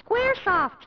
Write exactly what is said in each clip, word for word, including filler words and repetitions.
Squaresoft.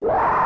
Wow!